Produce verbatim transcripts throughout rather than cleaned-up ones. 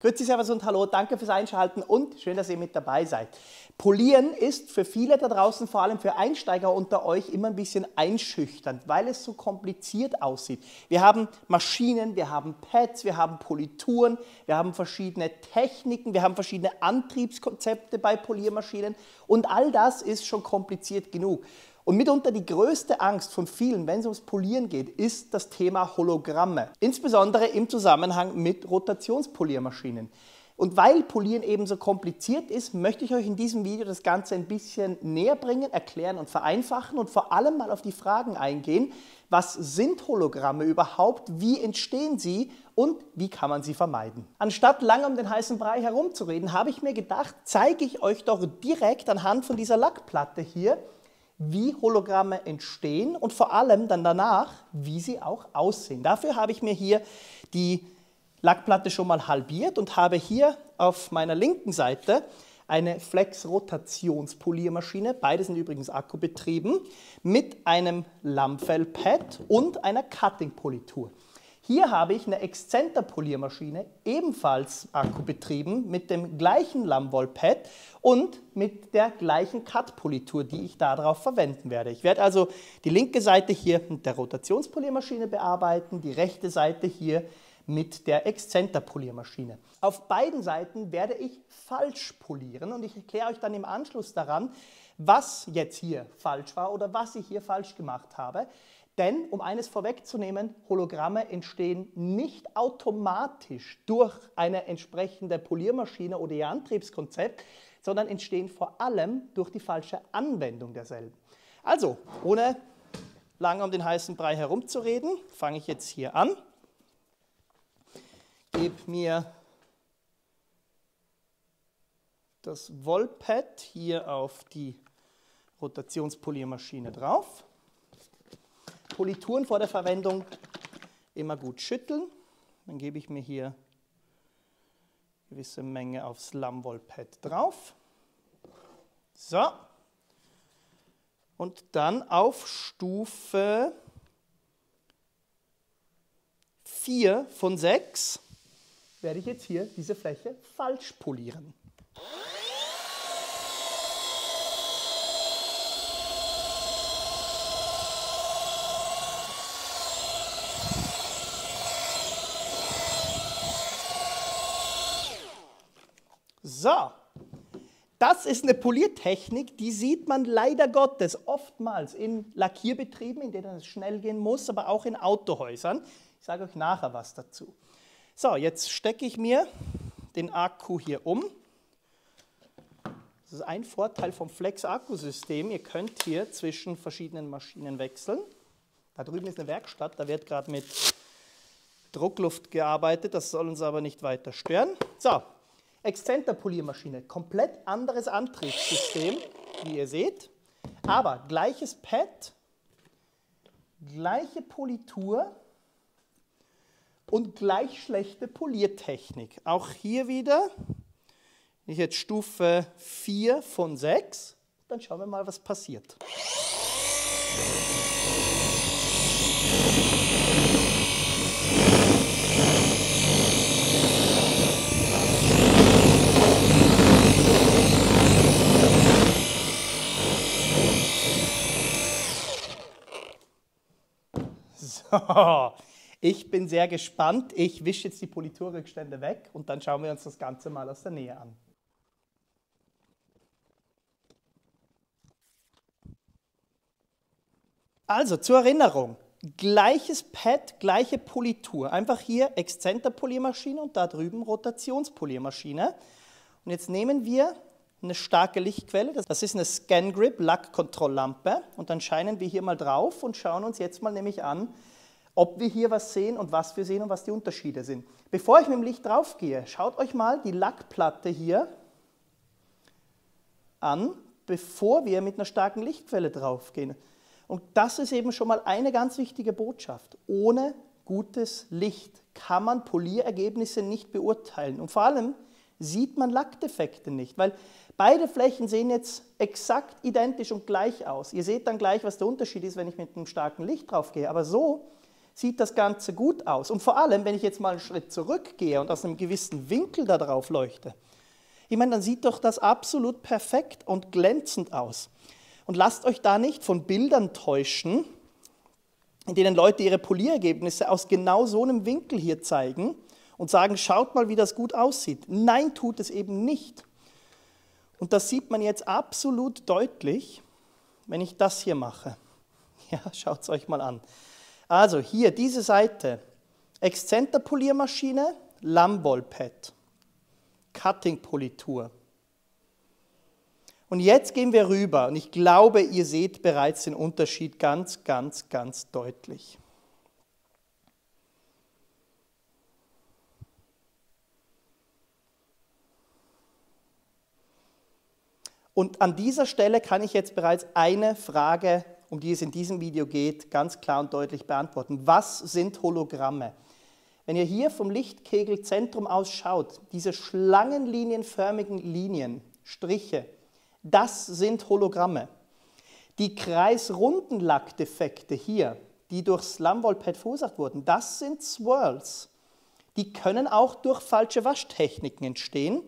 Grüezi, Servus und Hallo, danke fürs Einschalten und schön, dass ihr mit dabei seid. Polieren ist für viele da draußen, vor allem für Einsteiger unter euch, immer ein bisschen einschüchternd, weil es so kompliziert aussieht. Wir haben Maschinen, wir haben Pads, wir haben Polituren, wir haben verschiedene Techniken, wir haben verschiedene Antriebskonzepte bei Poliermaschinen und all das ist schon kompliziert genug. Und mitunter die größte Angst von vielen, wenn es ums Polieren geht, ist das Thema Hologramme. Insbesondere im Zusammenhang mit Rotationspoliermaschinen. Und weil Polieren eben so kompliziert ist, möchte ich euch in diesem Video das Ganze ein bisschen näher bringen, erklären und vereinfachen und vor allem mal auf die Fragen eingehen, was sind Hologramme überhaupt, wie entstehen sie und wie kann man sie vermeiden. Anstatt lange um den heißen Brei herumzureden, habe ich mir gedacht, zeige ich euch doch direkt anhand von dieser Lackplatte hier, wie Hologramme entstehen und vor allem dann danach, wie sie auch aussehen. Dafür habe ich mir hier die Lackplatte schon mal halbiert und habe hier auf meiner linken Seite eine Flex-Rotationspoliermaschine, beide sind übrigens akkubetrieben, mit einem Lammfellpad und einer Cutting-Politur. Hier habe ich eine Exzenter-Poliermaschine, ebenfalls akkubetrieben, mit dem gleichen Lammwollpad und mit der gleichen Cut-Politur, die ich darauf verwenden werde. Ich werde also die linke Seite hier mit der Rotationspoliermaschine bearbeiten, die rechte Seite hier mit der Exzenter-Poliermaschine. Auf beiden Seiten werde ich falsch polieren und ich erkläre euch dann im Anschluss daran, was jetzt hier falsch war oder was ich hier falsch gemacht habe. Denn, um eines vorwegzunehmen, Hologramme entstehen nicht automatisch durch eine entsprechende Poliermaschine oder ihr Antriebskonzept, sondern entstehen vor allem durch die falsche Anwendung derselben. Also, ohne lange um den heißen Brei herumzureden, fange ich jetzt hier an. Gebe mir das Wollpad hier auf die Rotationspoliermaschine drauf. Polituren vor der Verwendung immer gut schütteln. Dann gebe ich mir hier eine gewisse Menge aufs Lammwollpad drauf. So. Und dann auf Stufe vier von sechs werde ich jetzt hier diese Fläche falsch polieren. So, das ist eine Poliertechnik, die sieht man leider Gottes oftmals in Lackierbetrieben, in denen es schnell gehen muss, aber auch in Autohäusern. Ich sage euch nachher was dazu. So, jetzt stecke ich mir den Akku hier um. Das ist ein Vorteil vom Flex-Akkusystem. Ihr könnt hier zwischen verschiedenen Maschinen wechseln. Da drüben ist eine Werkstatt, da wird gerade mit Druckluft gearbeitet. Das soll uns aber nicht weiter stören. So. Exzenter-Poliermaschine, komplett anderes Antriebssystem, wie ihr seht, aber gleiches Pad, gleiche Politur und gleich schlechte Poliertechnik. Auch hier wieder, wenn ich jetzt Stufe vier von sechs, dann schauen wir mal, was passiert. Ich bin sehr gespannt. Ich wische jetzt die Politurrückstände weg und dann schauen wir uns das Ganze mal aus der Nähe an. Also zur Erinnerung, gleiches Pad, gleiche Politur. Einfach hier Exzenterpoliermaschine und da drüben Rotationspoliermaschine. Und jetzt nehmen wir eine starke Lichtquelle, das ist eine ScanGrip Lackkontrolllampe und dann scheinen wir hier mal drauf und schauen uns jetzt mal nämlich an, ob wir hier was sehen und was wir sehen und was die Unterschiede sind. Bevor ich mit dem Licht drauf gehe, schaut euch mal die Lackplatte hier an, bevor wir mit einer starken Lichtquelle drauf gehen. Und das ist eben schon mal eine ganz wichtige Botschaft. Ohne gutes Licht kann man Polierergebnisse nicht beurteilen. Und vor allem sieht man Lackdefekte nicht, weil beide Flächen sehen jetzt exakt identisch und gleich aus. Ihr seht dann gleich, was der Unterschied ist, wenn ich mit einem starken Licht drauf gehe. Aber so sieht das Ganze gut aus. Und vor allem, wenn ich jetzt mal einen Schritt zurückgehe und aus einem gewissen Winkel da drauf leuchte, ich meine, dann sieht doch das absolut perfekt und glänzend aus. Und lasst euch da nicht von Bildern täuschen, in denen Leute ihre Polierergebnisse aus genau so einem Winkel hier zeigen und sagen, schaut mal, wie das gut aussieht. Nein, tut es eben nicht. Und das sieht man jetzt absolut deutlich, wenn ich das hier mache. Ja, schaut es euch mal an. Also hier, diese Seite, Exzenter-Poliermaschine, Lambol-Pad, Cutting-Politur. Und jetzt gehen wir rüber und ich glaube, ihr seht bereits den Unterschied ganz, ganz, ganz deutlich. Und an dieser Stelle kann ich jetzt bereits eine Frage, um die es in diesem Video geht, ganz klar und deutlich beantworten. Was sind Hologramme? Wenn ihr hier vom Lichtkegelzentrum aus schaut, diese schlangenlinienförmigen Linien, Striche, das sind Hologramme. Die kreisrunden Lackdefekte hier, die durchs Lambol-Pad verursacht wurden, das sind Swirls. Die können auch durch falsche Waschtechniken entstehen.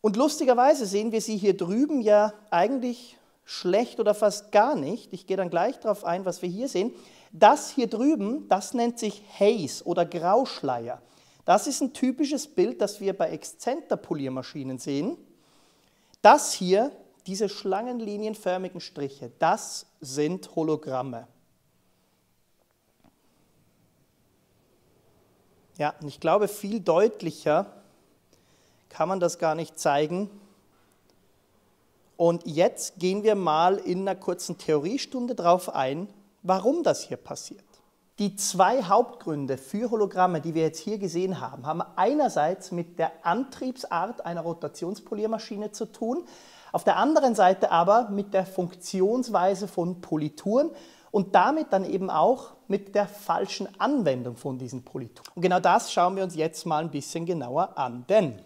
Und lustigerweise sehen wir sie hier drüben ja eigentlich schlecht oder fast gar nicht. Ich gehe dann gleich darauf ein, was wir hier sehen. Das hier drüben, das nennt sich Haze oder Grauschleier. Das ist ein typisches Bild, das wir bei Exzenter-Poliermaschinen sehen. Das hier, diese schlangenlinienförmigen Striche, das sind Hologramme. Ja, und ich glaube, viel deutlicher kann man das gar nicht zeigen. Und jetzt gehen wir mal in einer kurzen Theoriestunde darauf ein, warum das hier passiert. Die zwei Hauptgründe für Hologramme, die wir jetzt hier gesehen haben, haben einerseits mit der Antriebsart einer Rotationspoliermaschine zu tun, auf der anderen Seite aber mit der Funktionsweise von Polituren und damit dann eben auch mit der falschen Anwendung von diesen Polituren. Und genau das schauen wir uns jetzt mal ein bisschen genauer an, denn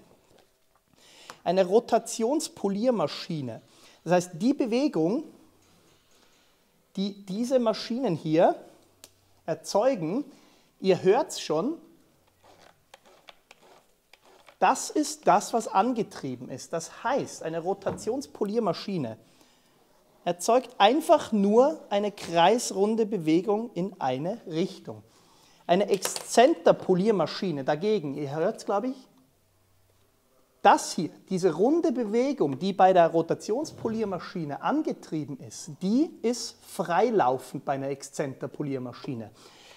eine Rotationspoliermaschine, das heißt die Bewegung, die diese Maschinen hier erzeugen, ihr hört es schon, das ist das, was angetrieben ist. Das heißt, eine Rotationspoliermaschine erzeugt einfach nur eine kreisrunde Bewegung in eine Richtung. Eine Exzenterpoliermaschine dagegen, ihr hört es, glaube ich, das hier, diese runde Bewegung, die bei der Rotationspoliermaschine angetrieben ist, die ist freilaufend bei einer Exzenterpoliermaschine.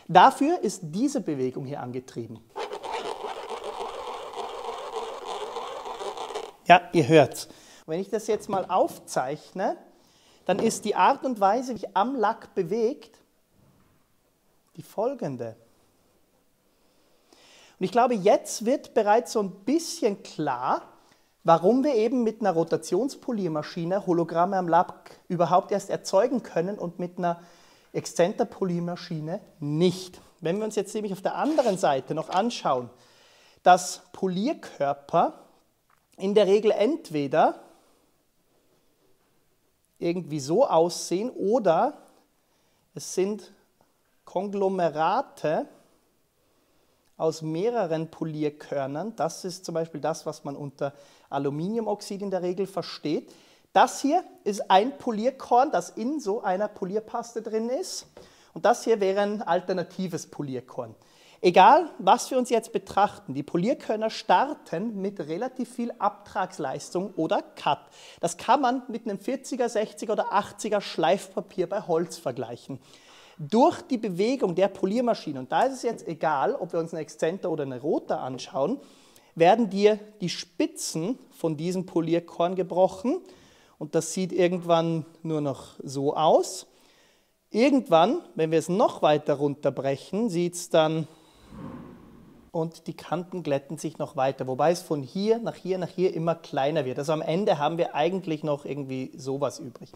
Dafür ist diese Bewegung hier angetrieben. Ja, ihr hört's. Wenn ich das jetzt mal aufzeichne, dann ist die Art und Weise, wie ich am Lack bewegt, die folgende. Und ich glaube, jetzt wird bereits so ein bisschen klar, warum wir eben mit einer Rotationspoliermaschine Hologramme am Lack überhaupt erst erzeugen können und mit einer Exzenterpoliermaschine nicht. Wenn wir uns jetzt nämlich auf der anderen Seite noch anschauen, dass Polierkörper in der Regel entweder irgendwie so aussehen oder es sind Konglomerate aus mehreren Polierkörnern, das ist zum Beispiel das, was man unter Aluminiumoxid in der Regel versteht. Das hier ist ein Polierkorn, das in so einer Polierpaste drin ist. Und das hier wäre ein alternatives Polierkorn. Egal, was wir uns jetzt betrachten, die Polierkörner starten mit relativ viel Abtragsleistung oder Cut. Das kann man mit einem vierziger, sechziger oder achtziger Schleifpapier bei Holz vergleichen. Durch die Bewegung der Poliermaschine, und da ist es jetzt egal, ob wir uns eine Exzenter oder eine Rota anschauen, werden dir die Spitzen von diesem Polierkorn gebrochen und das sieht irgendwann nur noch so aus. Irgendwann, wenn wir es noch weiter runterbrechen, sieht es dann, und die Kanten glätten sich noch weiter, wobei es von hier nach hier nach hier immer kleiner wird. Also am Ende haben wir eigentlich noch irgendwie sowas übrig.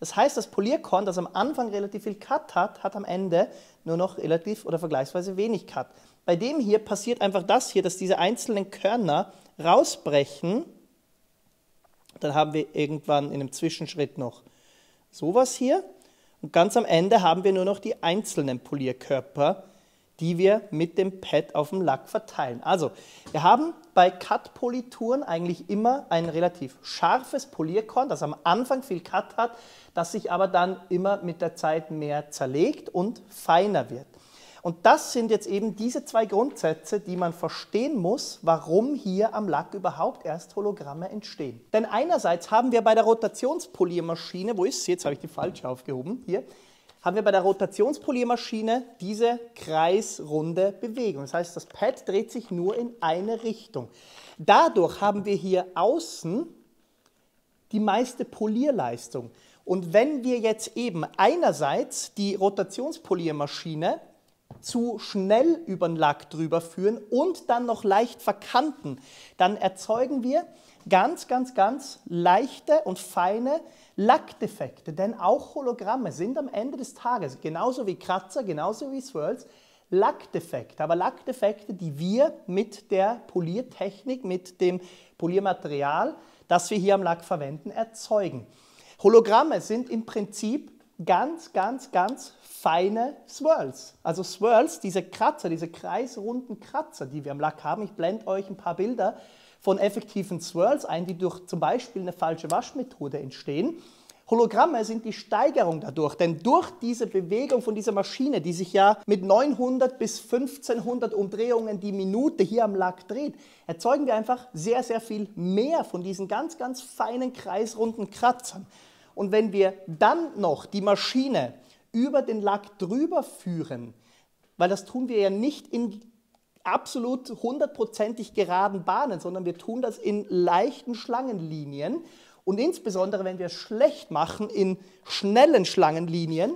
Das heißt, das Polierkorn, das am Anfang relativ viel Cut hat, hat am Ende nur noch relativ oder vergleichsweise wenig Cut. Bei dem hier passiert einfach das hier, dass diese einzelnen Körner rausbrechen. Dann haben wir irgendwann in einem Zwischenschritt noch sowas hier. Und ganz am Ende haben wir nur noch die einzelnen Polierkörper, die wir mit dem Pad auf dem Lack verteilen. Also, wir haben bei Cut-Polituren eigentlich immer ein relativ scharfes Polierkorn, das am Anfang viel Cut hat, das sich aber dann immer mit der Zeit mehr zerlegt und feiner wird. Und das sind jetzt eben diese zwei Grundsätze, die man verstehen muss, warum hier am Lack überhaupt erst Hologramme entstehen. Denn einerseits haben wir bei der Rotationspoliermaschine, wo ist sie? Jetzt habe ich die falsche aufgehoben, hier, haben wir bei der Rotationspoliermaschine diese kreisrunde Bewegung. Das heißt, das Pad dreht sich nur in eine Richtung. Dadurch haben wir hier außen die meiste Polierleistung. Und wenn wir jetzt eben einerseits die Rotationspoliermaschine zu schnell über den Lack drüber führen und dann noch leicht verkanten, dann erzeugen wir ganz, ganz, ganz leichte und feine Lackdefekte. Denn auch Hologramme sind am Ende des Tages, genauso wie Kratzer, genauso wie Swirls, Lackdefekte. Aber Lackdefekte, die wir mit der Poliertechnik, mit dem Poliermaterial, das wir hier am Lack verwenden, erzeugen. Hologramme sind im Prinzip ganz, ganz, ganz feine Swirls. Also Swirls, diese Kratzer, diese kreisrunden Kratzer, die wir am Lack haben. Ich blende euch ein paar Bilder von effektiven Swirls ein, die durch zum Beispiel eine falsche Waschmethode entstehen. Hologramme sind die Steigerung dadurch, denn durch diese Bewegung von dieser Maschine, die sich ja mit neunhundert bis fünfzehnhundert Umdrehungen die Minute hier am Lack dreht, erzeugen wir einfach sehr, sehr viel mehr von diesen ganz, ganz feinen kreisrunden Kratzern. Und wenn wir dann noch die Maschine über den Lack drüber führen, weil das tun wir ja nicht in absolut hundertprozentig geraden Bahnen, sondern wir tun das in leichten Schlangenlinien und insbesondere, wenn wir es schlecht machen, in schnellen Schlangenlinien,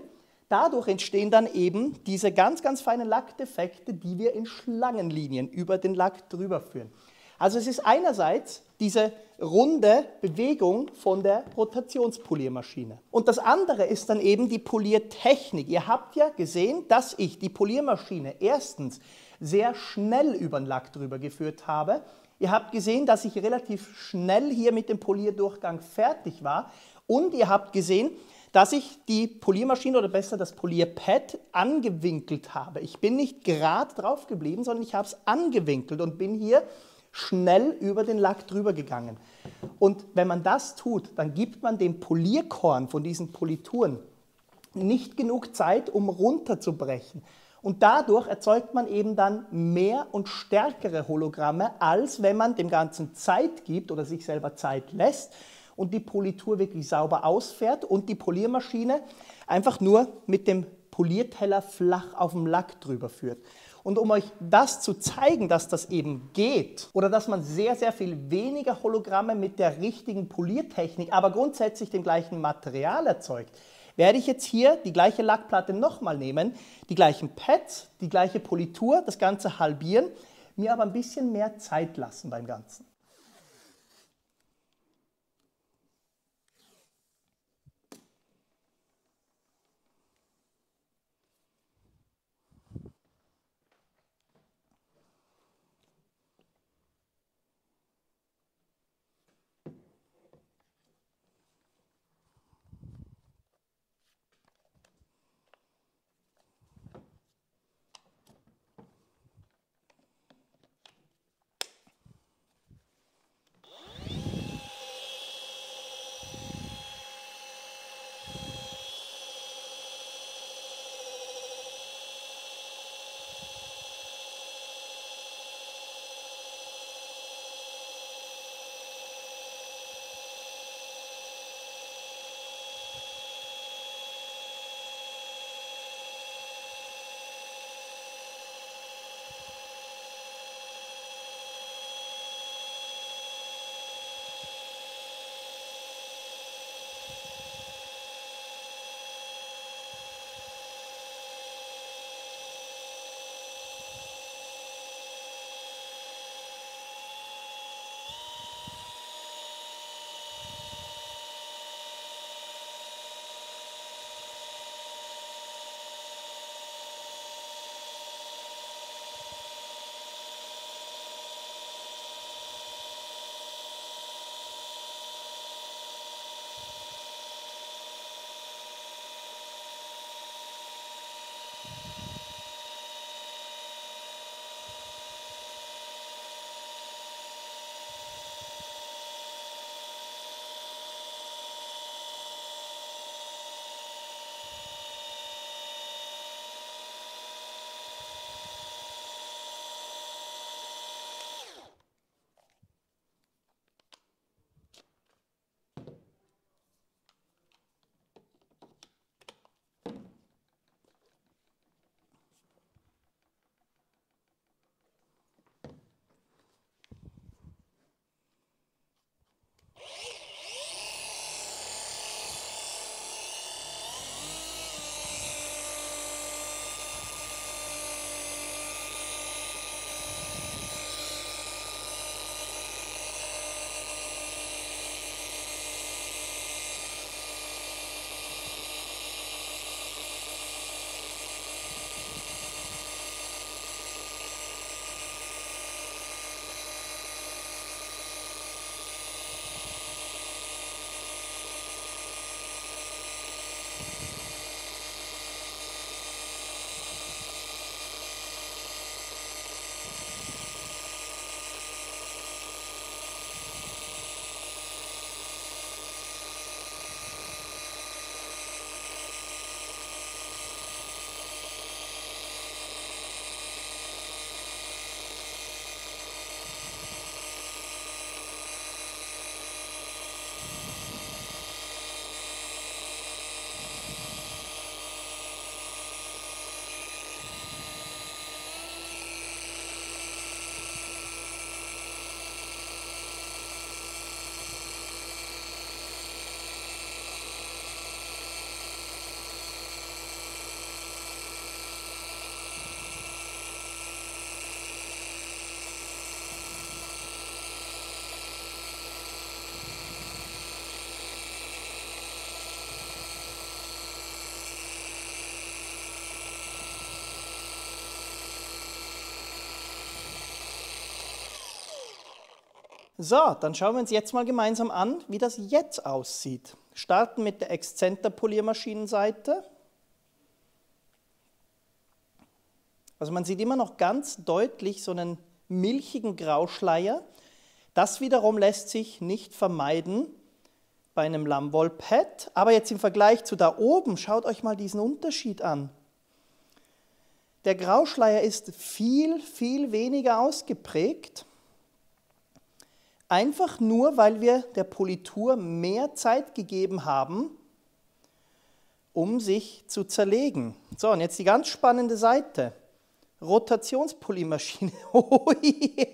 dadurch entstehen dann eben diese ganz, ganz feinen Lackdefekte, die wir in Schlangenlinien über den Lack drüber führen. Also es ist einerseits diese runde Bewegung von der Rotationspoliermaschine. Und das andere ist dann eben die Poliertechnik. Ihr habt ja gesehen, dass ich die Poliermaschine erstens sehr schnell über den Lack drüber geführt habe. Ihr habt gesehen, dass ich relativ schnell hier mit dem Polierdurchgang fertig war. Und ihr habt gesehen, dass ich die Poliermaschine oder besser das Polierpad angewinkelt habe. Ich bin nicht gerade drauf geblieben, sondern ich habe es angewinkelt und bin hier schnell über den Lack drüber gegangen. Und wenn man das tut, dann gibt man dem Polierkorn von diesen Polituren nicht genug Zeit, um runterzubrechen. Und dadurch erzeugt man eben dann mehr und stärkere Hologramme, als wenn man dem Ganzen Zeit gibt oder sich selber Zeit lässt und die Politur wirklich sauber ausfährt und die Poliermaschine einfach nur mit dem Polierteller flach auf dem Lack drüber führt. Und um euch das zu zeigen, dass das eben geht oder dass man sehr, sehr viel weniger Hologramme mit der richtigen Poliertechnik, aber grundsätzlich dem gleichen Material erzeugt, werde ich jetzt hier die gleiche Lackplatte nochmal nehmen, die gleichen Pads, die gleiche Politur, das Ganze halbieren, mir aber ein bisschen mehr Zeit lassen beim Ganzen. So, dann schauen wir uns jetzt mal gemeinsam an, wie das jetzt aussieht. Starten mit der Exzenter-Poliermaschinenseite. Also man sieht immer noch ganz deutlich so einen milchigen Grauschleier. Das wiederum lässt sich nicht vermeiden bei einem Lammwollpad. Aber jetzt im Vergleich zu da oben, schaut euch mal diesen Unterschied an. Der Grauschleier ist viel, viel weniger ausgeprägt. Einfach nur, weil wir der Politur mehr Zeit gegeben haben, um sich zu zerlegen. So, und jetzt die ganz spannende Seite. Rotationspoliermaschine. Oh yeah.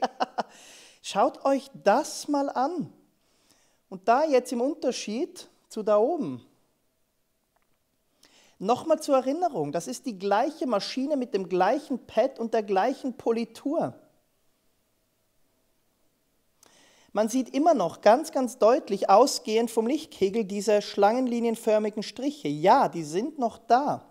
Schaut euch das mal an. Und da jetzt im Unterschied zu da oben. Nochmal zur Erinnerung, das ist die gleiche Maschine mit dem gleichen Pad und der gleichen Politur. Man sieht immer noch ganz, ganz deutlich, ausgehend vom Lichtkegel, diese schlangenlinienförmigen Striche. Ja, die sind noch da.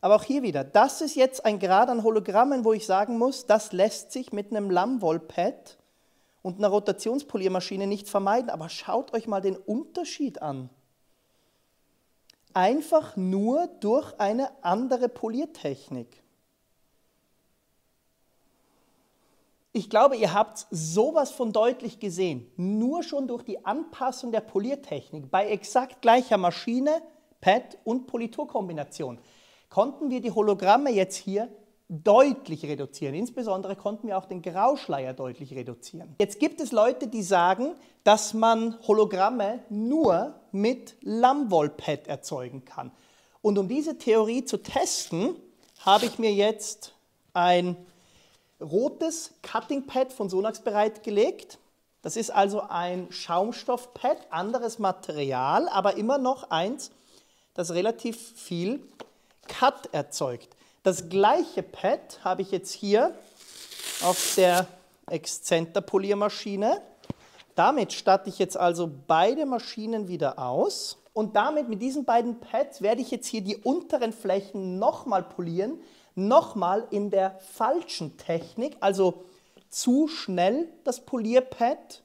Aber auch hier wieder, das ist jetzt ein Grad an Hologrammen, wo ich sagen muss, das lässt sich mit einem Lammwollpad und einer Rotationspoliermaschine nicht vermeiden. Aber schaut euch mal den Unterschied an. Einfach nur durch eine andere Poliertechnik. Ich glaube, ihr habt sowas von deutlich gesehen. Nur schon durch die Anpassung der Poliertechnik bei exakt gleicher Maschine, Pad und Politurkombination konnten wir die Hologramme jetzt hier deutlich reduzieren. Insbesondere konnten wir auch den Grauschleier deutlich reduzieren. Jetzt gibt es Leute, die sagen, dass man Hologramme nur mit Lammwollpad erzeugen kann. Und um diese Theorie zu testen, habe ich mir jetzt ein rotes Cutting Pad von Sonax bereitgelegt. Das ist also ein Schaumstoffpad, anderes Material, aber immer noch eins, das relativ viel Cut erzeugt. Das gleiche Pad habe ich jetzt hier auf der Exzenter-Poliermaschine. Damit statte ich jetzt also beide Maschinen wieder aus. Und damit, mit diesen beiden Pads, werde ich jetzt hier die unteren Flächen nochmal polieren, nochmal in der falschen Technik, also zu schnell das Polierpad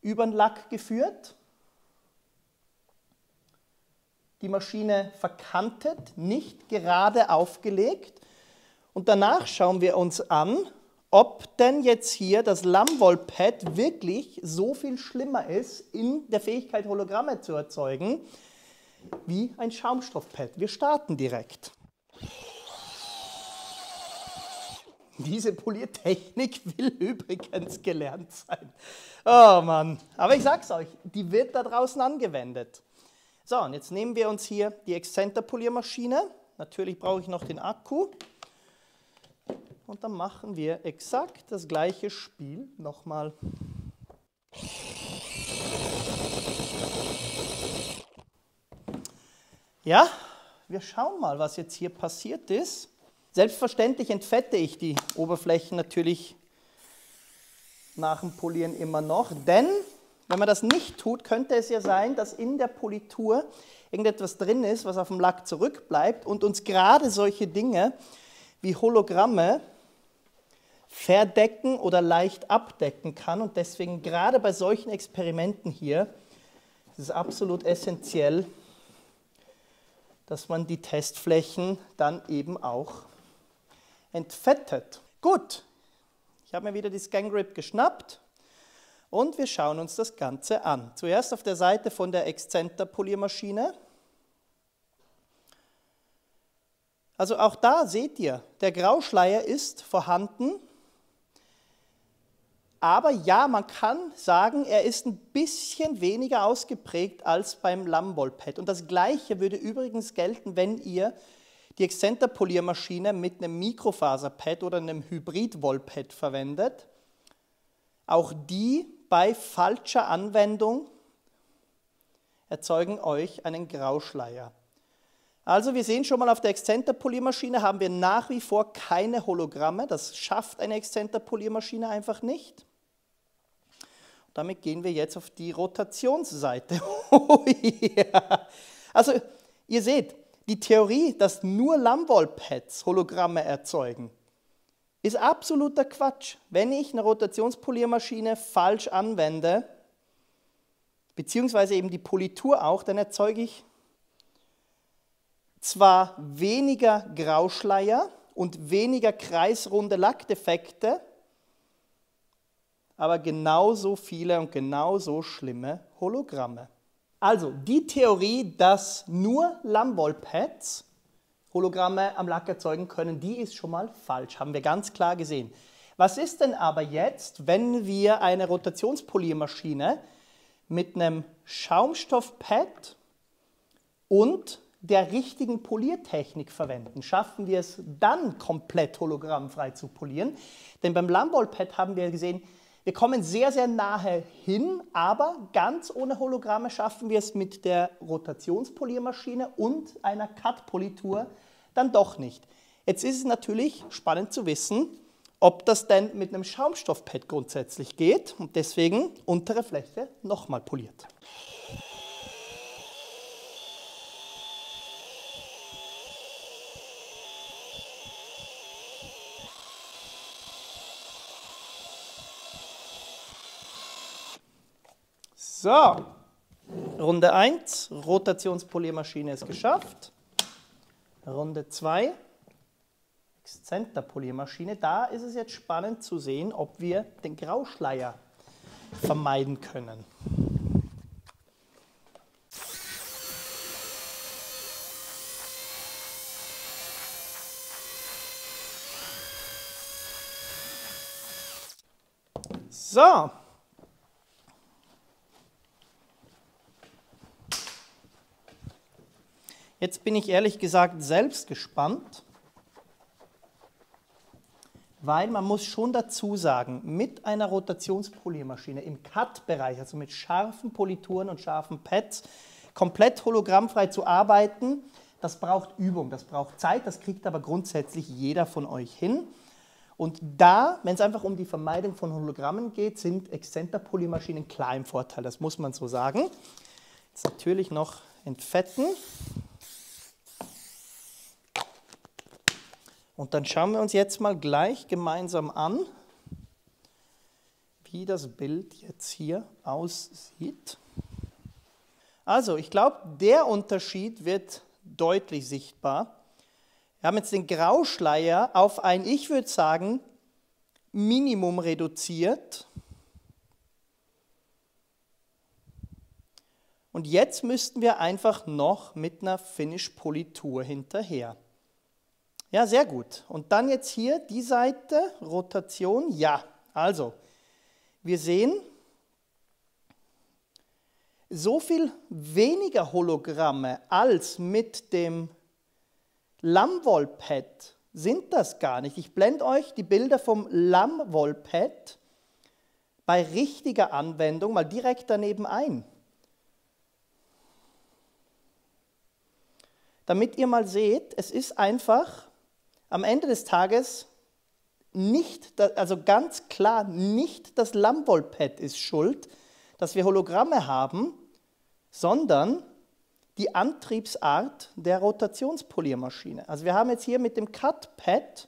über den Lack geführt, die Maschine verkantet, nicht gerade aufgelegt, und danach schauen wir uns an, ob denn jetzt hier das Lammwollpad wirklich so viel schlimmer ist in der Fähigkeit, Hologramme zu erzeugen, wie ein Schaumstoffpad. Wir starten direkt. Diese Poliertechnik will übrigens gelernt sein. Oh Mann, aber ich sag's euch, die wird da draußen angewendet. So, und jetzt nehmen wir uns hier die Exzenter-Poliermaschine. Natürlich brauche ich noch den Akku. Und dann machen wir exakt das gleiche Spiel nochmal. Ja, wir schauen mal, was jetzt hier passiert ist. Selbstverständlich entfette ich die Oberflächen natürlich nach dem Polieren immer noch, denn wenn man das nicht tut, könnte es ja sein, dass in der Politur irgendetwas drin ist, was auf dem Lack zurückbleibt und uns gerade solche Dinge wie Hologramme verdecken oder leicht abdecken kann. Und deswegen gerade bei solchen Experimenten hier ist es absolut essentiell, dass man die Testflächen dann eben auch entfettet. Gut, ich habe mir wieder die ScanGrip geschnappt und wir schauen uns das Ganze an. Zuerst auf der Seite von der Exzenter-Poliermaschine. Also auch da seht ihr, der Grauschleier ist vorhanden, aber ja, man kann sagen, er ist ein bisschen weniger ausgeprägt als beim Lammwollpad. Und das Gleiche würde übrigens gelten, wenn ihr die Exzenter-Poliermaschine mit einem Mikrofaserpad oder einem Hybrid-Wollpad verwendet. Auch die bei falscher Anwendung erzeugen euch einen Grauschleier. Also wir sehen schon mal, auf der Exzenter-Poliermaschine haben wir nach wie vor keine Hologramme. Das schafft eine Exzenter-Poliermaschine einfach nicht. Und damit gehen wir jetzt auf die Rotationsseite. Oh, yeah. Also ihr seht, die Theorie, dass nur Lammwollpads Hologramme erzeugen, Ist absoluter Quatsch. Wenn ich eine Rotationspoliermaschine falsch anwende, beziehungsweise eben die Politur auch, dann erzeuge ich zwar weniger Grauschleier und weniger kreisrunde Lackdefekte, aber genauso viele und genauso schlimme Hologramme. Also die Theorie, dass nur Lambollpads Hologramme am Lack erzeugen können, die ist schon mal falsch, haben wir ganz klar gesehen. Was ist denn aber jetzt, wenn wir eine Rotationspoliermaschine mit einem Schaumstoffpad und der richtigen Poliertechnik verwenden? Schaffen wir es dann, komplett hologrammfrei zu polieren? Denn beim Lambollpad haben wir gesehen, wir kommen sehr, sehr nahe hin, aber ganz ohne Hologramme schaffen wir es mit der Rotationspoliermaschine und einer Cut-Politur dann doch nicht. Jetzt ist es natürlich spannend zu wissen, ob das denn mit einem Schaumstoffpad grundsätzlich geht und deswegen untere Fläche nochmal poliert. So, Runde eins, Rotationspoliermaschine ist geschafft. Runde zwei, Exzenterpoliermaschine. Da ist es jetzt spannend zu sehen, ob wir den Grauschleier vermeiden können. So. Jetzt bin ich ehrlich gesagt selbst gespannt, weil man muss schon dazu sagen, mit einer Rotationspoliermaschine im Cut-Bereich, also mit scharfen Polituren und scharfen Pads, komplett hologrammfrei zu arbeiten, das braucht Übung, das braucht Zeit, das kriegt aber grundsätzlich jeder von euch hin. Und da, wenn es einfach um die Vermeidung von Hologrammen geht, sind Exzenterpoliermaschinen klar im Vorteil, das muss man so sagen. Jetzt natürlich noch entfetten. Und dann schauen wir uns jetzt mal gleich gemeinsam an, wie das Bild jetzt hier aussieht. Also, ich glaube, der Unterschied wird deutlich sichtbar. Wir haben jetzt den Grauschleier auf ein, ich würde sagen, Minimum reduziert. Und jetzt müssten wir einfach noch mit einer Finish-Politur hinterher. Ja, sehr gut. Und dann jetzt hier die Seite, Rotation, ja. Also, wir sehen, so viel weniger Hologramme als mit dem Lamwollpad sind das gar nicht. Ich blende euch die Bilder vom Lamwollpad bei richtiger Anwendung mal direkt daneben ein, damit ihr mal seht, es ist einfach am Ende des Tages nicht, also ganz klar nicht das Lambollpad ist schuld, dass wir Hologramme haben, sondern die Antriebsart der Rotationspoliermaschine. Also wir haben jetzt hier mit dem Cut-Pad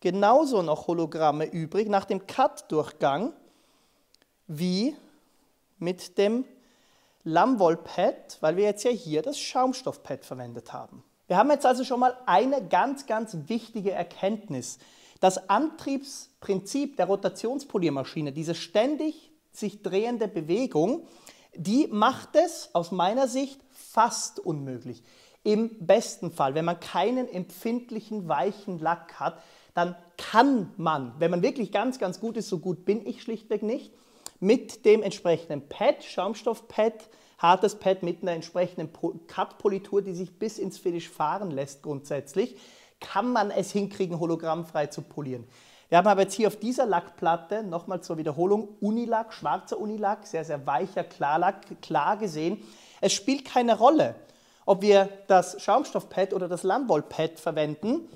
genauso noch Hologramme übrig, nach dem Cut-Durchgang, wie mit dem Lambollpad, weil wir jetzt ja hier das Schaumstoffpad verwendet haben. Wir haben jetzt also schon mal eine ganz, ganz wichtige Erkenntnis. Das Antriebsprinzip der Rotationspoliermaschine, diese ständig sich drehende Bewegung, die macht es aus meiner Sicht fast unmöglich. Im besten Fall, wenn man keinen empfindlichen, weichen Lack hat, dann kann man, wenn man wirklich ganz, ganz gut ist, so gut bin ich schlichtweg nicht, mit dem entsprechenden Pad, Schaumstoffpad, hartes Pad mit einer entsprechenden Cut-Politur, die sich bis ins Finish fahren lässt grundsätzlich, kann man es hinkriegen, hologrammfrei zu polieren. Wir haben aber jetzt hier auf dieser Lackplatte, nochmal zur Wiederholung, Unilack, schwarzer Unilack, sehr, sehr weicher Klarlack, klar gesehen, es spielt keine Rolle, ob wir das Schaumstoffpad oder das Lambollpad verwenden.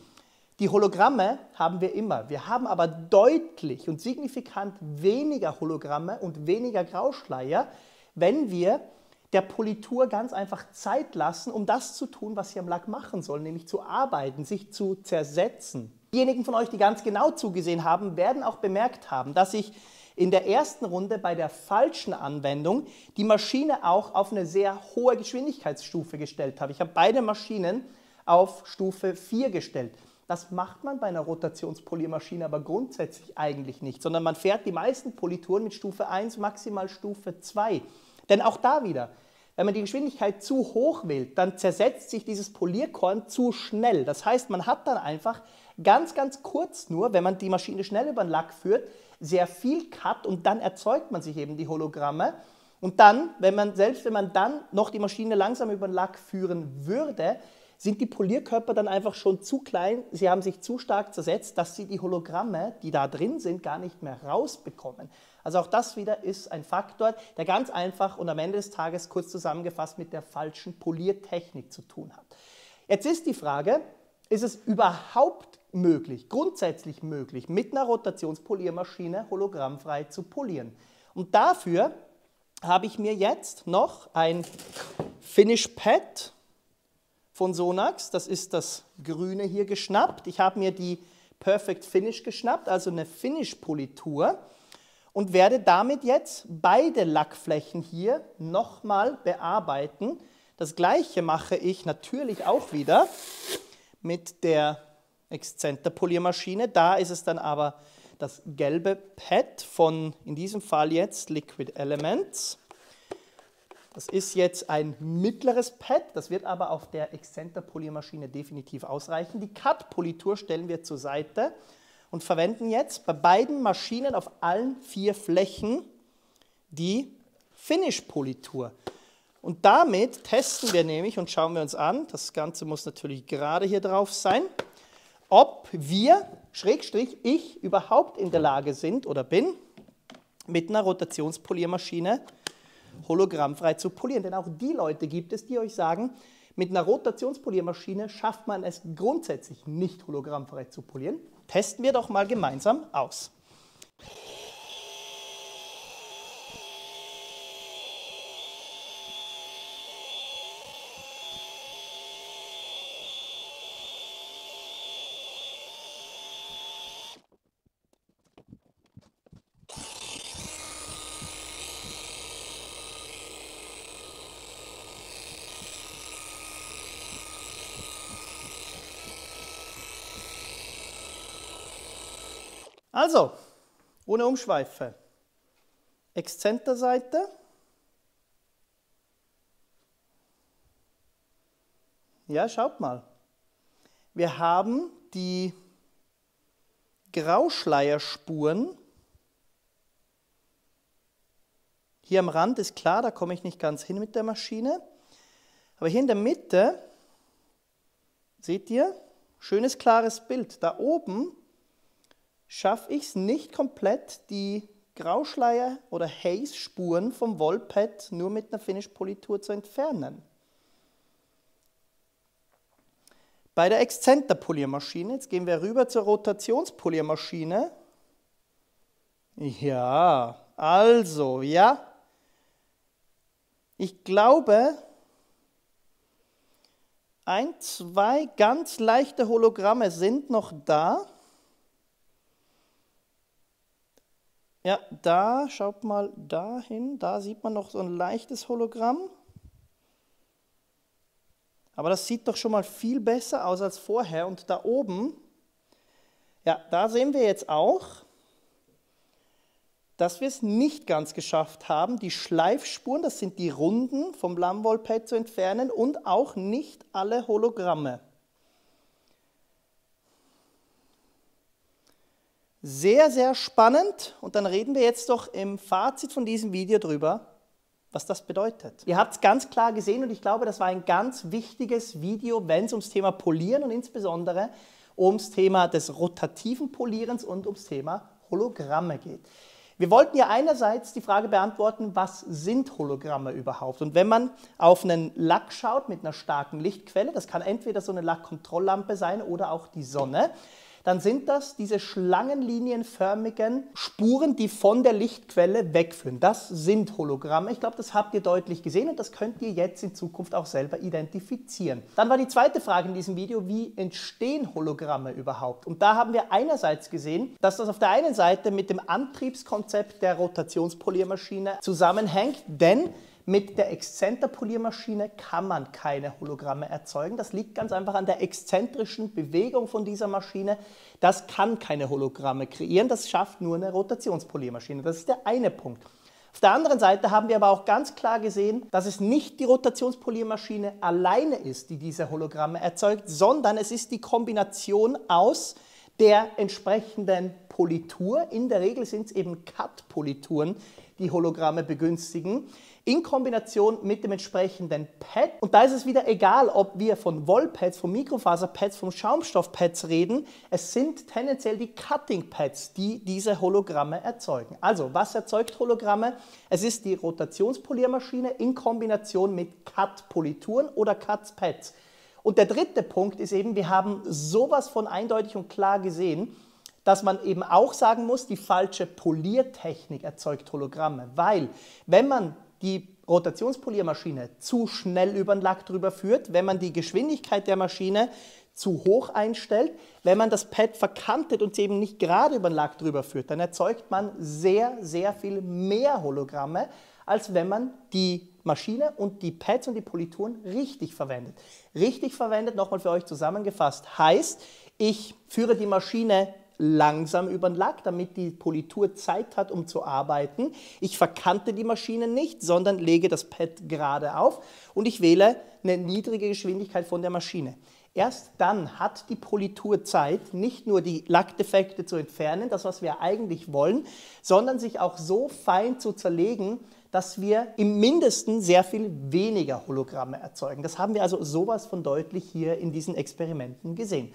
Die Hologramme haben wir immer. Wir haben aber deutlich und signifikant weniger Hologramme und weniger Grauschleier, wenn wir der Politur ganz einfach Zeit lassen, um das zu tun, was sie am Lack machen soll, nämlich zu arbeiten, sich zu zersetzen. Diejenigen von euch, die ganz genau zugesehen haben, werden auch bemerkt haben, dass ich in der ersten Runde bei der falschen Anwendung die Maschine auch auf eine sehr hohe Geschwindigkeitsstufe gestellt habe. Ich habe beide Maschinen auf Stufe vier gestellt. Das macht man bei einer Rotationspoliermaschine aber grundsätzlich eigentlich nicht, sondern man fährt die meisten Polituren mit Stufe eins, maximal Stufe zwei. Denn auch da wieder, wenn man die Geschwindigkeit zu hoch wählt, dann zersetzt sich dieses Polierkorn zu schnell. Das heißt, man hat dann einfach ganz, ganz kurz nur, wenn man die Maschine schnell über den Lack führt, sehr viel Cut und dann erzeugt man sich eben die Hologramme. Und dann, wenn man, selbst wenn man dann noch die Maschine langsam über den Lack führen würde, sind die Polierkörper dann einfach schon zu klein, sie haben sich zu stark zersetzt, dass sie die Hologramme, die da drin sind, gar nicht mehr rausbekommen. Also auch das wieder ist ein Faktor, der ganz einfach und am Ende des Tages kurz zusammengefasst mit der falschen Poliertechnik zu tun hat. Jetzt ist die Frage, ist es überhaupt möglich, grundsätzlich möglich, mit einer Rotationspoliermaschine hologrammfrei zu polieren? Und dafür habe ich mir jetzt noch ein Finish Pad von Sonax, das ist das grüne hier, geschnappt. Ich habe mir die Perfect Finish geschnappt, also eine Finish-Politur, und werde damit jetzt beide Lackflächen hier nochmal bearbeiten. Das gleiche mache ich natürlich auch wieder mit der Exzenter-Poliermaschine. Da ist es dann aber das gelbe Pad von, in diesem Fall jetzt, Liquid Elements. Das ist jetzt ein mittleres Pad, das wird aber auf der Exzenter-Poliermaschine definitiv ausreichen. Die Cut-Politur stellen wir zur Seite und verwenden jetzt bei beiden Maschinen auf allen vier Flächen die Finish-Politur. Und damit testen wir nämlich und schauen wir uns an, das Ganze muss natürlich gerade hier drauf sein, ob wir, Schrägstrich, ich überhaupt in der Lage sind oder bin, mit einer Rotationspoliermaschine hologrammfrei zu polieren. Denn auch die Leute gibt es, die euch sagen, mit einer Rotationspoliermaschine schafft man es grundsätzlich nicht, hologrammfrei zu polieren. Testen wir doch mal gemeinsam aus. Also, ohne Umschweife, Exzenterseite, ja, schaut mal, wir haben die Grauschleierspuren, hier am Rand ist klar, da komme ich nicht ganz hin mit der Maschine, aber hier in der Mitte, seht ihr, schönes klares Bild, da oben schaffe ich es nicht komplett, die Grauschleier- oder Haze-Spuren vom Wollpad nur mit einer Finish-Politur zu entfernen. Bei der Exzenter-Poliermaschine, jetzt gehen wir rüber zur Rotationspoliermaschine. Ja, also, ja. Ich glaube, ein, zwei ganz leichte Hologramme sind noch da. Ja, da, schaut mal dahin, da sieht man noch so ein leichtes Hologramm. Aber das sieht doch schon mal viel besser aus als vorher. Und da oben, ja, da sehen wir jetzt auch, dass wir es nicht ganz geschafft haben, die Schleifspuren, das sind die Runden, vom Lammwollpad zu entfernen und auch nicht alle Hologramme. Sehr, sehr spannend, und dann reden wir jetzt doch im Fazit von diesem Video drüber, was das bedeutet. Ihr habt es ganz klar gesehen und ich glaube, das war ein ganz wichtiges Video, wenn es ums Thema Polieren und insbesondere ums Thema des rotativen Polierens und ums Thema Hologramme geht. Wir wollten ja einerseits die Frage beantworten, was sind Hologramme überhaupt? Und wenn man auf einen Lack schaut mit einer starken Lichtquelle, das kann entweder so eine Lackkontrolllampe sein oder auch die Sonne, dann sind das diese schlangenlinienförmigen Spuren, die von der Lichtquelle wegführen. Das sind Hologramme. Ich glaube, das habt ihr deutlich gesehen und das könnt ihr jetzt in Zukunft auch selber identifizieren. Dann war die zweite Frage in diesem Video, wie entstehen Hologramme überhaupt? Und da haben wir einerseits gesehen, dass das auf der einen Seite mit dem Antriebskonzept der Rotationspoliermaschine zusammenhängt, denn mit der Exzenterpoliermaschine kann man keine Hologramme erzeugen. Das liegt ganz einfach an der exzentrischen Bewegung von dieser Maschine. Das kann keine Hologramme kreieren, das schafft nur eine Rotationspoliermaschine. Das ist der eine Punkt. Auf der anderen Seite haben wir aber auch ganz klar gesehen, dass es nicht die Rotationspoliermaschine alleine ist, die diese Hologramme erzeugt, sondern es ist die Kombination aus der entsprechenden Politur, in der Regel sind es eben Cut-Polituren, die Hologramme begünstigen, in Kombination mit dem entsprechenden Pad. Und da ist es wieder egal, ob wir von Wollpads, von Mikrofaserpads, von Schaumstoffpads reden. Es sind tendenziell die Cutting-Pads, die diese Hologramme erzeugen. Also, was erzeugt Hologramme? Es ist die Rotationspoliermaschine in Kombination mit Cut-Polituren oder Cut-Pads. Und der dritte Punkt ist eben, wir haben sowas von eindeutig und klar gesehen, dass man eben auch sagen muss, die falsche Poliertechnik erzeugt Hologramme, weil wenn man die Rotationspoliermaschine zu schnell über den Lack drüber führt, wenn man die Geschwindigkeit der Maschine zu hoch einstellt, wenn man das Pad verkantet und es eben nicht gerade über den Lack drüber führt, dann erzeugt man sehr, sehr viel mehr Hologramme, als wenn man die Maschine und die Pads und die Polituren richtig verwendet. Richtig verwendet, nochmal für euch zusammengefasst, heißt, ich führe die Maschine langsam über den Lack, damit die Politur Zeit hat, um zu arbeiten. Ich verkante die Maschine nicht, sondern lege das Pad gerade auf und ich wähle eine niedrige Geschwindigkeit von der Maschine. Erst dann hat die Politur Zeit, nicht nur die Lackdefekte zu entfernen, das, was wir eigentlich wollen, sondern sich auch so fein zu zerlegen, dass wir im Mindesten sehr viel weniger Hologramme erzeugen. Das haben wir also sowas von deutlich hier in diesen Experimenten gesehen.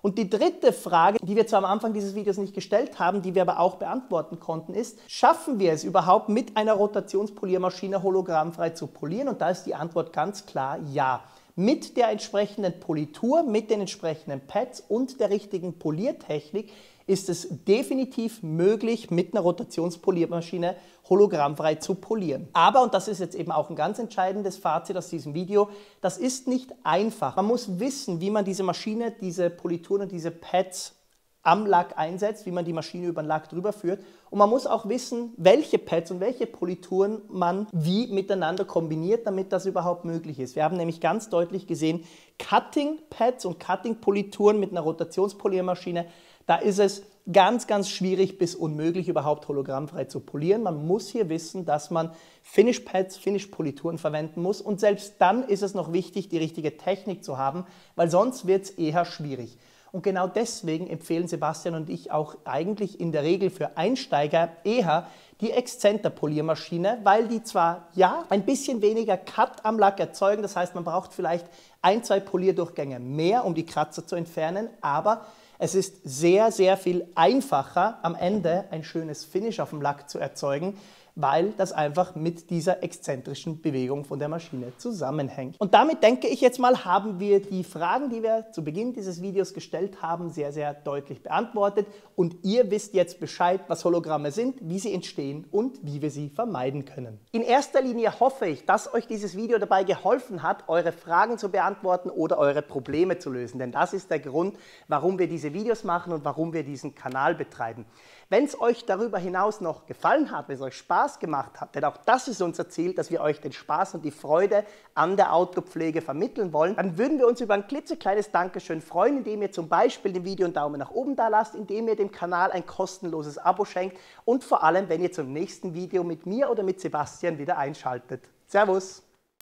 Und die dritte Frage, die wir zwar am Anfang dieses Videos nicht gestellt haben, die wir aber auch beantworten konnten, ist, schaffen wir es überhaupt mit einer Rotationspoliermaschine hologrammfrei zu polieren? Und da ist die Antwort ganz klar ja. Mit der entsprechenden Politur, mit den entsprechenden Pads und der richtigen Poliertechnik ist es definitiv möglich, mit einer Rotationspoliermaschine hologrammfrei zu polieren. Aber, und das ist jetzt eben auch ein ganz entscheidendes Fazit aus diesem Video, das ist nicht einfach. Man muss wissen, wie man diese Maschine, diese Polituren und diese Pads am Lack einsetzt, wie man die Maschine über den Lack drüber führt. Und man muss auch wissen, welche Pads und welche Polituren man wie miteinander kombiniert, damit das überhaupt möglich ist. Wir haben nämlich ganz deutlich gesehen, Cutting-Pads und Cutting-Polituren mit einer Rotationspoliermaschine, da ist es ganz, ganz schwierig bis unmöglich, überhaupt hologrammfrei zu polieren. Man muss hier wissen, dass man Finish-Pads, Finish-Polituren verwenden muss. Und selbst dann ist es noch wichtig, die richtige Technik zu haben, weil sonst wird es eher schwierig. Und genau deswegen empfehlen Sebastian und ich auch eigentlich in der Regel für Einsteiger eher die Exzenterpoliermaschine, weil die zwar, ja, ein bisschen weniger Cut am Lack erzeugen, das heißt, man braucht vielleicht ein, zwei Polierdurchgänge mehr, um die Kratzer zu entfernen, aber es ist sehr, sehr viel einfacher, am Ende ein schönes Finish auf dem Lack zu erzeugen, weil das einfach mit dieser exzentrischen Bewegung von der Maschine zusammenhängt. Und damit denke ich jetzt mal, haben wir die Fragen, die wir zu Beginn dieses Videos gestellt haben, sehr, sehr deutlich beantwortet. Und ihr wisst jetzt Bescheid, was Hologramme sind, wie sie entstehen und wie wir sie vermeiden können. In erster Linie hoffe ich, dass euch dieses Video dabei geholfen hat, eure Fragen zu beantworten oder eure Probleme zu lösen. Denn das ist der Grund, warum wir diese Videos machen und warum wir diesen Kanal betreiben. Wenn es euch darüber hinaus noch gefallen hat, wenn es euch Spaß gemacht hat, denn auch das ist unser Ziel, dass wir euch den Spaß und die Freude an der Autopflege vermitteln wollen, dann würden wir uns über ein klitzekleines Dankeschön freuen, indem ihr zum Beispiel dem Video einen Daumen nach oben da lasst, indem ihr dem Kanal ein kostenloses Abo schenkt und vor allem, wenn ihr zum nächsten Video mit mir oder mit Sebastian wieder einschaltet. Servus!